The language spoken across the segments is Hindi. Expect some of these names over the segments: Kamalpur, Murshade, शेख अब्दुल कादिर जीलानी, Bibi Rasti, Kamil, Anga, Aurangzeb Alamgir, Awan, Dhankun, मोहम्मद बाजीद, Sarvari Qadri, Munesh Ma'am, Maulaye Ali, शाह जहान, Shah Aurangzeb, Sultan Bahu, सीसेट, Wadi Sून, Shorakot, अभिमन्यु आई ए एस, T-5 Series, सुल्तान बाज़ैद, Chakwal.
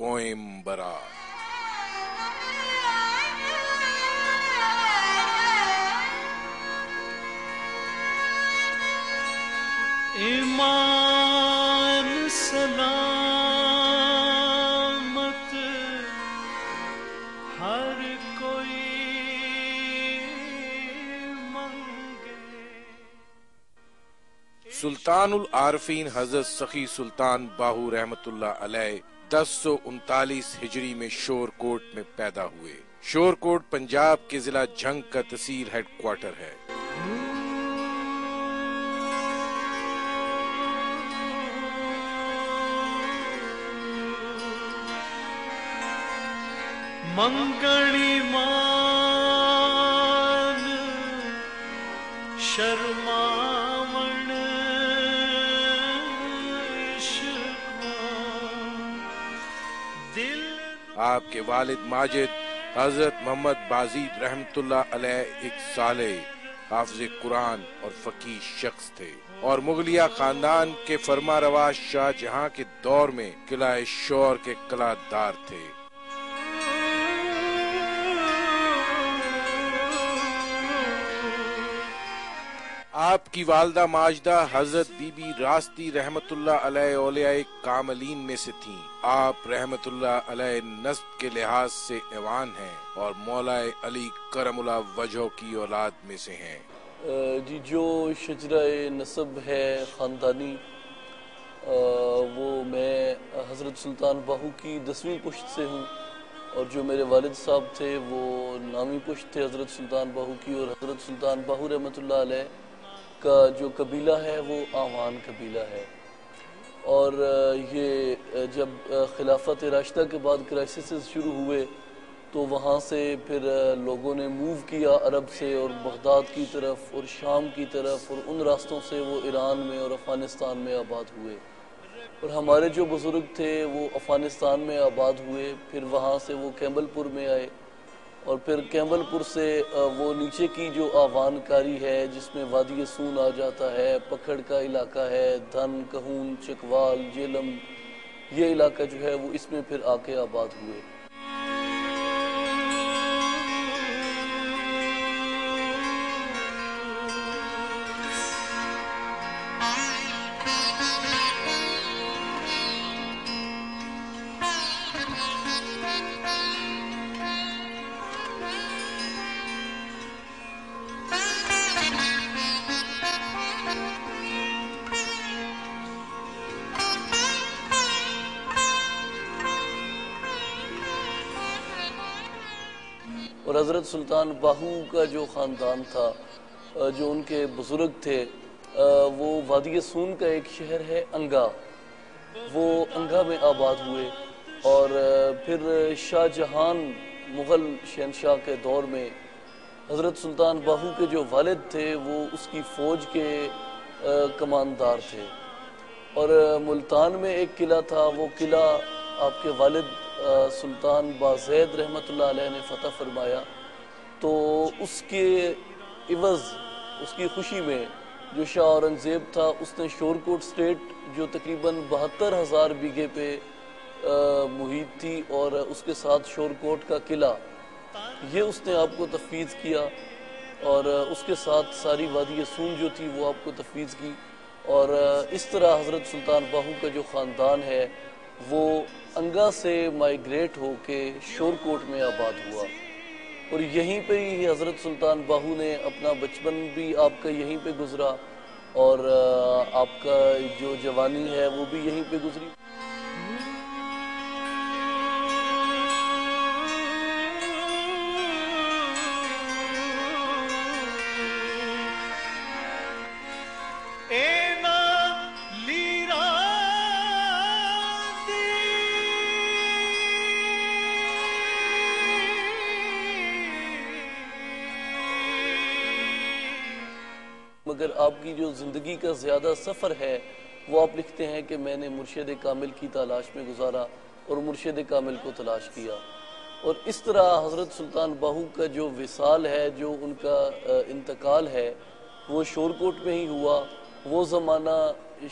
पोएम बरा। ईमान सलामत हर कोई मंगे। सुल्तानुल आरफीन हजरत सखी सुल्तान बाहू रहमतुल्लाह अलैह 1039 हिजरी में शोरकोट में पैदा हुए। शोरकोट पंजाब के जिला झंग का तहसील हेडक्वार्टर है। मंगली मान शर्मावण दिल। आपके वालिद माजिद हजरत मोहम्मद बाजीद रहमतुल्लाह अलैह एक साले हाफिज कुरान और फकीह शख्स थे और मुगलिया खानदान के फरमा रवा शाह जहां के दौर में किलाए शौर के कलादार थे। आपकी वालदा माजदा हजरत बीबी रास्ती रहमतुल्लाह अलैह औलियाए कामलीन में से थी। आप रहमतुल्लाह अलैह नस्ब के लिहाज से अवान हैं और मौलाए अली करमुल्ला वजह की औलाद में से हैं। जी जो शजराए नस्ब है खानदानी वो मैं हजरत सुल्तान बाहू की 10वीं पुश्त से हूँ और जो मेरे वालिद साहब थे वो नामी पुश्त थे हजरत सुल्तान बाहू की। और हजरत सुल्तान बाहू रहमतुल्लाह अलैह का जो कबीला है वो आवान कबीला है। और ये जब खिलाफत राशिदा के बाद क्राइसिस शुरू हुए तो वहाँ से फिर लोगों ने मूव किया अरब से और बगदाद की तरफ और शाम की तरफ और उन रास्तों से वो ईरान में और अफ़गानिस्तान में आबाद हुए। और हमारे जो बुज़ुर्ग थे वो अफ़गानिस्तान में आबाद हुए, फिर वहाँ से वो कैमलपुर में आए और फिर कैमलपुर से वो नीचे की जो आवानकारी है जिसमें वादी सून आ जाता है, पखड़ का इलाका है, धन कहून चकवाल झेलम ये इलाका जो है वो इसमें फिर आके आबाद हुए। और हज़रत सुल्तान बाहू का जो ख़ानदान था जो उनके बुज़ुर्ग थे वो वादी सून का एक शहर है अंगा, वो अंगा में आबाद हुए। और फिर शाह जहान मुग़ल शहनशाह के दौर में हज़रत सुल्तान बाहू के जो वालिद थे वो उसकी फ़ौज के कमानदार थे। और मुल्तान में एक किला था, वो किला आपके वालिद सुल्तान बाज़ैद रहमतुल्लाह अलैह ने फ़तह फरमाया तो उसके इवज़ उसकी खुशी में जो शाह औरंगज़ेब था उसने शोरकोट स्टेट जो तकरीबन 72,000 बीघे पे मुहित थी और उसके साथ शोरकोट का किला ये उसने आपको तफवीज़ किया और उसके साथ सारी वादी सून जो थी वो आपको तफवीज़ की। और इस तरह हज़रत सुल्तान बाहू का जो ख़ानदान है वो अंगा से माइग्रेट होके शोरकोट में आबाद हुआ। और यहीं पे ही हज़रत सुल्तान बाहू ने अपना बचपन भी आपका यहीं पे गुजरा और आपका जो जवानी है वो भी यहीं पे गुजरी। अगर आपकी जो ज़िंदगी का ज़्यादा सफ़र है वो आप लिखते हैं कि मैंने मुर्शिद-ए-कामिल की तलाश में गुजारा और मुर्शिद-ए-कामिल को तलाश किया। और इस तरह हज़रत सुल्तान बाहू का जो विसाल है जो उनका इंतकाल है वो शोरकोट में ही हुआ। वो ज़माना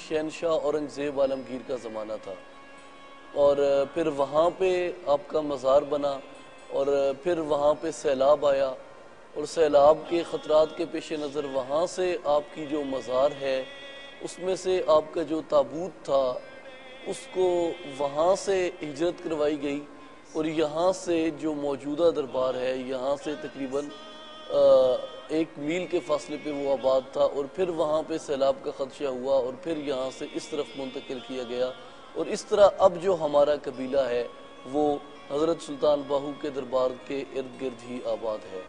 शहनशाह औरंगज़ेब आलमगीर का ज़माना था। और फिर वहाँ पे आपका मज़ार बना और फिर वहाँ पे सैलाब आया और सैलाब के ख़तरात के पेश नज़र वहाँ से आपकी जो मज़ार है उसमें से आपका जो ताबूत था उसको वहाँ से हिजरत करवाई गई और यहाँ से जो मौजूदा दरबार है यहाँ से तकरीबन 1 मील के फासले पे वो आबाद था और फिर वहाँ पे सैलाब का ख़दशा हुआ और फिर यहाँ से इस तरफ मुंतकिल किया गया और इस तरह अब जो हमारा कबीला है वो हज़रत सुल्तान बाहू के दरबार के इर्द गिर्द ही आबाद है।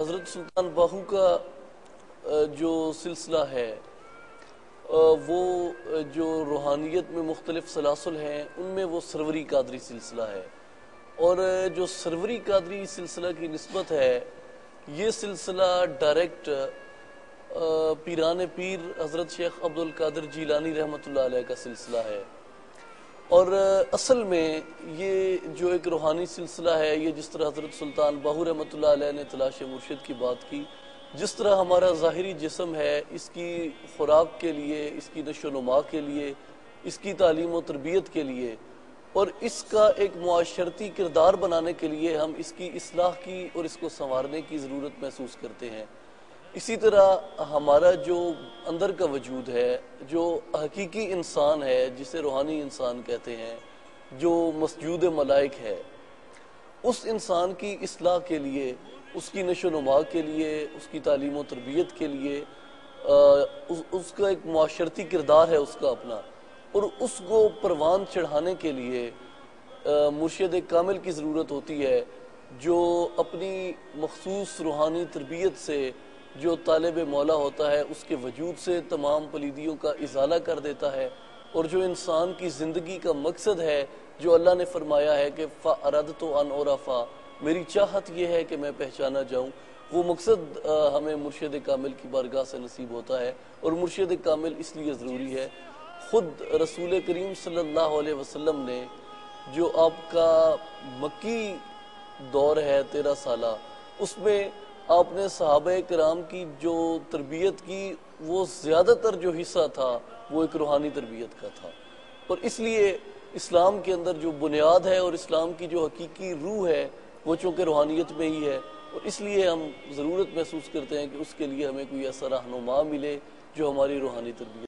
हज़रत सुल्तान बाहू का जो सिलसिला है वो जो रूहानियत में मुख्तलिफ सलासल हैं उनमें वो सरवरी कादरी सिलसिला है और जो सरवरी कादरी सिलसिला की निस्बत है ये सिलसिला डायरेक्ट पीरान पीर हज़रत शेख अब्दुल कादिर जीलानी रहमतुल्लाह अलैह का सिलसिला है और असल में ये जो एक रूहानी सिलसिला है ये जिस तरह हज़रत सुल्तान बाहू रहमतुल्लाह अलैह ने तलाश मुर्शिद की बात की, जिस तरह हमारा ज़ाहिरी जिस्म है इसकी खुराक के लिए, इसकी नशोनुमा के लिए, इसकी तालीम व तरबियत के लिए और इसका एक मुआशरती किरदार बनाने के लिए हम इसकी इस्लाह की और इसको संवारने की ज़रूरत महसूस करते हैं। इसी तरह हमारा जो अंदर का वजूद है, जो हकीकी इंसान है जिसे रूहानी इंसान कहते हैं, जो मस्जूद मलाइक है, उस इंसान की इस्लाह के लिए, उसकी नशोनुमा के लिए, उसकी तालीम व तरबियत के लिए उसका एक मुआशरती किरदार है उसका अपना और उसको परवान चढ़ाने के लिए मुर्शिद-ए-कामिल की ज़रूरत होती है जो अपनी मखसूस रूहानी तरबियत से, जो तालिब मौला होता है उसके वजूद से तमाम पलीदियों का इजाला कर देता है और जो इंसान की ज़िंदगी का मकसद है, जो अल्लाह ने फरमाया है कि फ़अरद तो अन औरफ़ा, मेरी चाहत यह है कि मैं पहचाना जाऊँ, वो मकसद हमें मुर्शिद कामिल की बारगाह से नसीब होता है और मुर्शिद कामिल इसलिए ज़रूरी है। ख़ुद रसूल करीम सल्लल्लाहु अलैहि वसल्लम ने जो आपका मक्की दौर है 13 साला, उसमें आपने सहाबाए कराम की जो तरबियत की वो ज़्यादातर जो हिस्सा था वो एक रूहानी तरबियत का था और इसलिए इस्लाम के अंदर जो बुनियाद है और इस्लाम की जो हकीकी रूह है वो चूँकि रूहानियत में ही है और इसलिए हम ज़रूरत महसूस करते हैं कि उसके लिए हमें कोई ऐसा रहनुमा मिले जो हमारी रूहानी तरबियत